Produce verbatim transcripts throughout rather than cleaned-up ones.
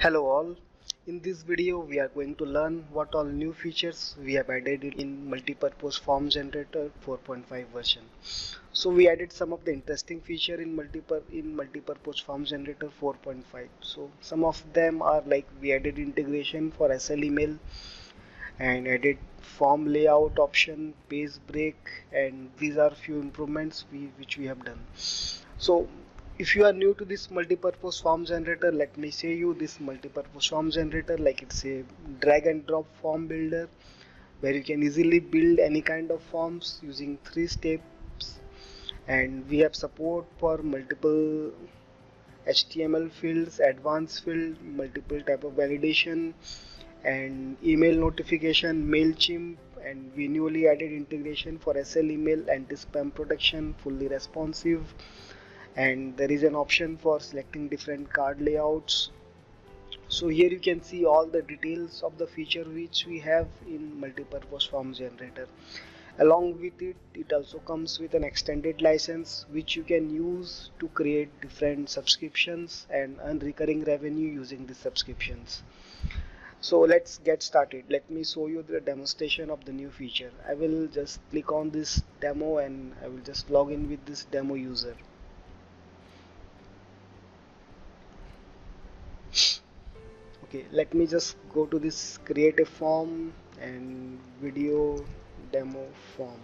Hello all, in this video we are going to learn what all new features we have added in Multi-Purpose Form Generator four point five version. So we added some of the interesting feature in multiple in Multi-Purpose Form Generator four point five. So some of them are like we added integration for S S L email and added form layout option, page break, and these are few improvements we, which we have done. So if you are new to this multi-purpose form generator, let me show you this multi-purpose form generator. Like it's a drag and drop form builder where you can easily build any kind of forms using three steps, and we have support for multiple H T M L fields, advanced field, multiple type of validation, and email notification, MailChimp, and we newly added integration for S S L email, anti-spam protection, fully responsive. And there is an option for selecting different card layouts. So here you can see all the details of the feature which we have in multi-purpose form generator. Along with it, it also comes with an extended license which you can use to create different subscriptions and earn recurring revenue using the subscriptions. So let's get started. Let me show you the demonstration of the new feature. I will just click on this demo and I will just log in with this demo user. Okay, let me just go to this create a form and video demo form,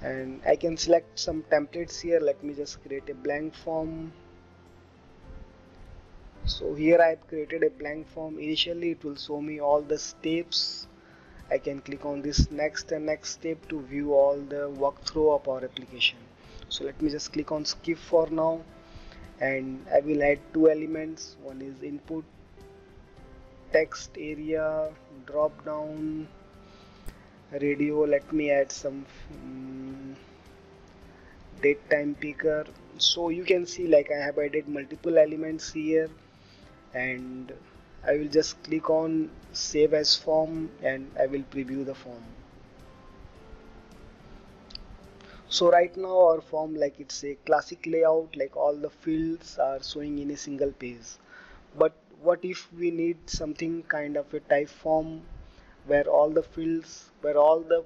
and I can select some templates here. Let me just create a blank form. So here I have created a blank form. Initially it will show me all the steps. I can click on this next and next step to view all the walkthrough of our application. So let me just click on skip for now. And I will add two elements. One is input text area drop down radio. Let me add some um, date time picker. So you can see like I have added multiple elements here, and I will just click on save as form and I will preview the form. So right now our form, like it's a classic layout, like all the fields are showing in a single page. But what if we need something kind of a type form where all the fields, where all the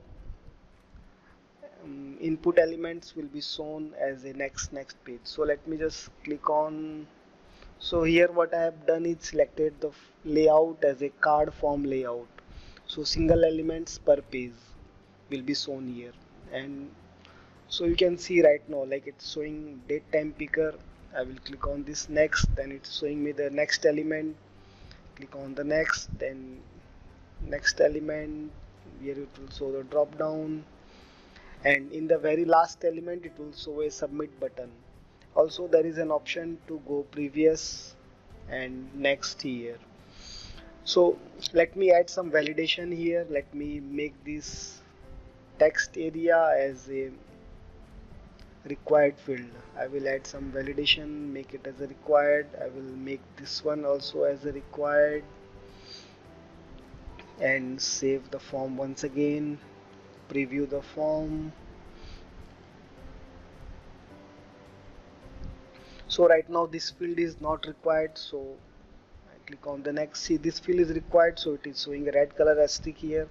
um, input elements will be shown as a next next page. So let me just click on. So here what I have done is selected the layout as a card form layout. So single elements per page will be shown here. And so you can see right now like it's showing date time picker. I will click on this next, then it's showing me the next element. Click on the next, then next element. Here it will show the drop down, and in the very last element it will show a submit button. Also there is an option to go previous and next here. So let me add some validation here. Let me make this text area as a required field. I will add some validation, make it as a required. I will make this one also as a required and save the form once again, preview the form. So right now this field is not required, so I click on the next. See, this field is required, so it is showing a red color asterisk here.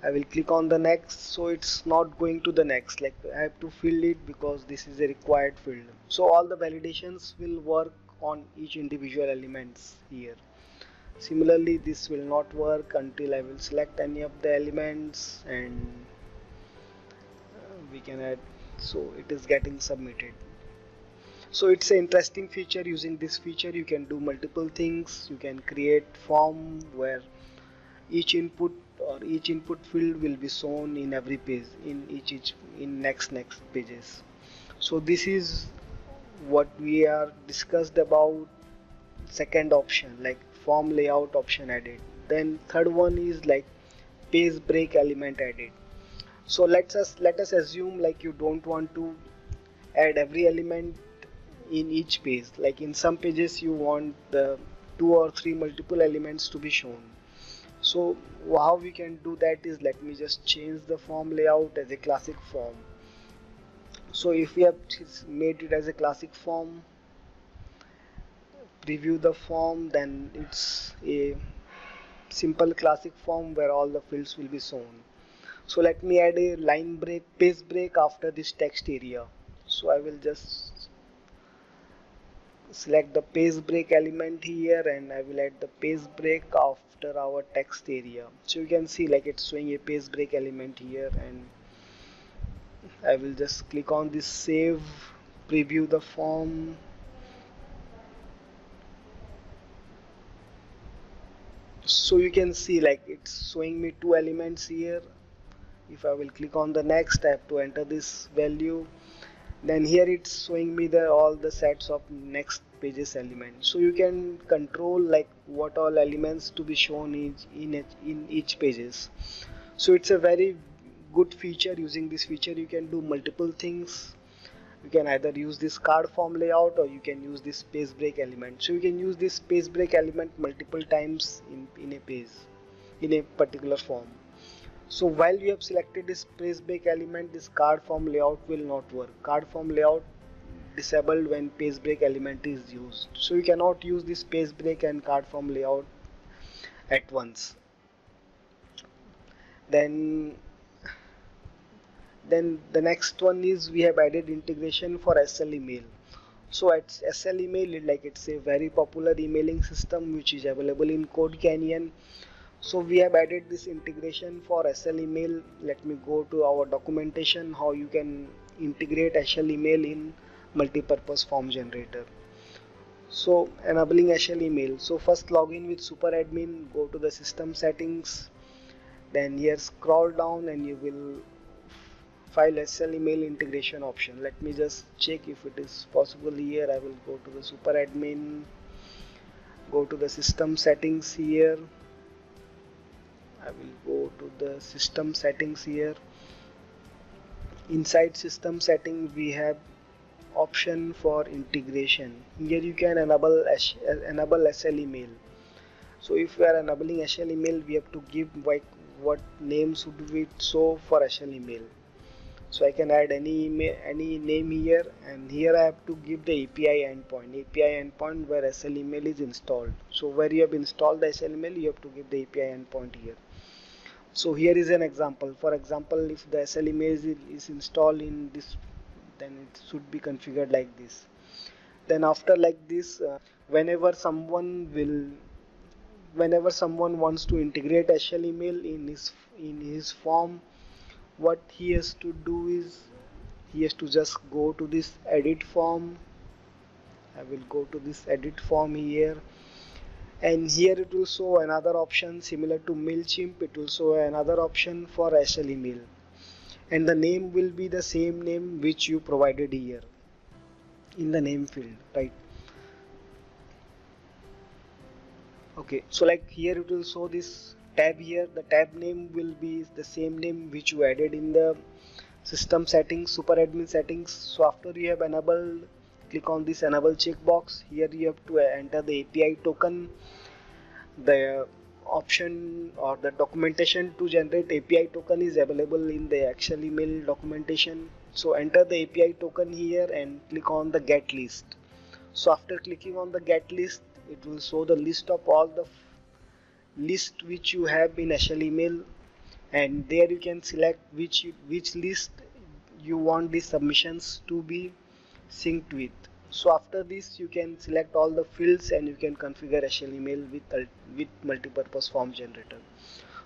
I will click on the next, so it's not going to the next, like I have to fill it because this is a required field. So all the validations will work on each individual elements here. Similarly, this will not work until I will select any of the elements, and we can add, so it is getting submitted. So it's an interesting feature. Using this feature you can do multiple things. You can create form where each input or each input field will be shown in every page, in each, each in next next pages. So this is what we are discussed about second option, like form layout option added. Then third one is like page break element added. So let's us let us assume like you don't want to add every element in each page. Like in some pages you want the two or three multiple elements to be shown. So how we can do that is, let me just change the form layout as a classic form. So if we have made it as a classic form, review the form, then it's a simple classic form where all the fields will be shown. So let me add a line break, page break after this text area. So I will just select the page break element here, and I will add the page break after our text area. So you can see like it's showing a page break element here, and I will just click on this save, preview the form. So you can see like it's showing me two elements here. If I will click on the next, I have to enter this value. Then here it's showing me the all the sets of next pages elements. So you can control like what all elements to be shown each, in each, in each pages. So it's a very good feature. Using this feature you can do multiple things. You can either use this card form layout or you can use this page break element. So you can use this page break element multiple times in, in a page, in a particular form. So while you have selected this page break element, this card form layout will not work. Card form layout disabled when page break element is used. So you cannot use this page break and card form layout at once. Then Then the next one is we have added integration for S S L email. So at S S L email, like it's a very popular emailing system which is available in CodeCanyon. So we have added this integration for S S L email. Let me go to our documentation how you can integrate S S L email in multi-purpose form generator. So enabling S S L email. So first log in with super admin, go to the system settings. Then here scroll down and you will file S S L email integration option. Let me just check if it is possible here. I will go to the super admin, go to the system settings here. I will go to the system settings here. Inside system setting we have option for integration. Here you can enable enable S S L email. So if we are enabling S S L email, we have to give like what name should we show for S S L email. So I can add any email, any name here, and here I have to give the A P I endpoint, A P I endpoint where S S L email is installed. So where you have installed the S S L email, you have to give the A P I endpoint here. So here is an example. For example, if the S S L email is, is installed in this, then it should be configured like this. Then after like this, uh, whenever someone will, whenever someone wants to integrate S S L email in his in his form, what he has to do is he has to just go to this edit form. I will go to this edit form here, and here it will show another option similar to MailChimp. It will show another option for S S L email, and the name will be the same name which you provided here in the name field, right? Okay, so like here it will show this tab here. The tab name will be the same name which you added in the system settings, super admin settings. So after you have enabled, click on this enable checkbox. Here you have to enter the A P I token, the option or the documentation to generate A P I token is available in the actual email documentation. So enter the A P I token here and click on the get list. So after clicking on the get list, it will show the list of all the list which you have in S S L email, and there you can select which which list you want the submissions to be synced with. So after this you can select all the fields and you can configure S S L email with with multi-purpose form generator.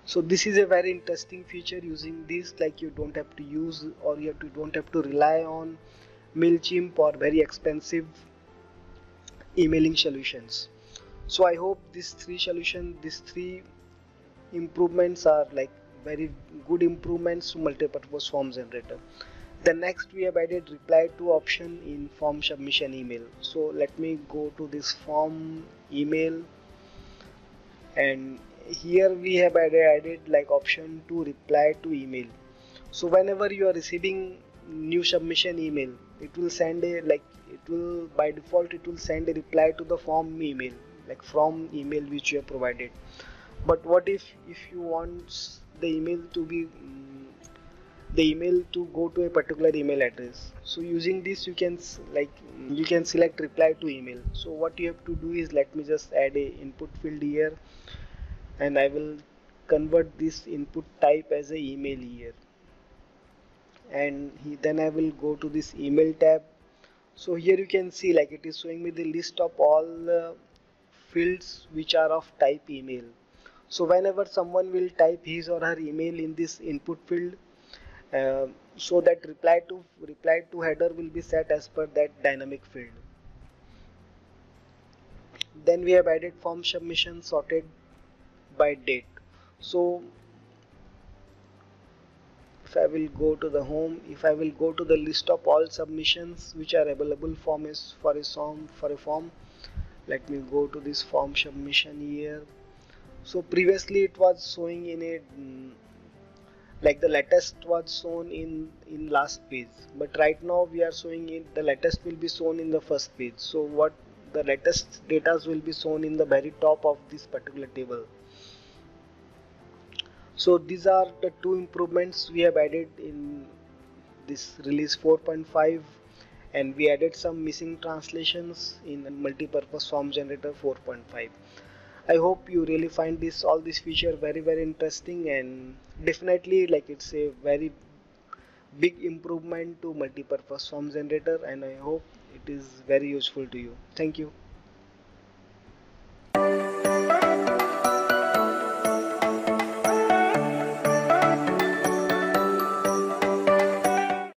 So this is a very interesting feature. Using this, like you don't have to use or you have to, don't have to rely on MailChimp or very expensive emailing solutions. So I hope these three solutions, these three improvements are like very good improvements to multi-purpose form generator. The next we have added reply to option in form submission email. So let me go to this form email, and here we have added, added like option to reply to email. So whenever you are receiving new submission email, it will send a like it will by default it will send a reply to the form email, like from email which you have provided. But what if if you want the email to be um, the email to go to a particular email address. So using this you can like you can select reply to email. So what you have to do is, let me just add a input field here, and I will convert this input type as a email here, and he, then I will go to this email tab. So here you can see like it is showing me the list of all the fields which are of type email. So whenever someone will type his or her email in this input field, uh, so that reply to reply to header will be set as per that dynamic field. Then we have added form submission sorted by date. So if I will go to the home, if I will go to the list of all submissions which are available for is for a form for a form. Let me go to this form submission here. So previously it was showing in a like the latest was shown in in last page, but right now we are showing it, the latest will be shown in the first page. So what the latest data will be shown in the very top of this particular table. So these are the two improvements we have added in this release four point five, and we added some missing translations in the multi-purpose form generator four point five. I hope you really find this all this feature very very interesting, and definitely like it's a very big improvement to multi-purpose form generator, and I hope it is very useful to you. Thank you.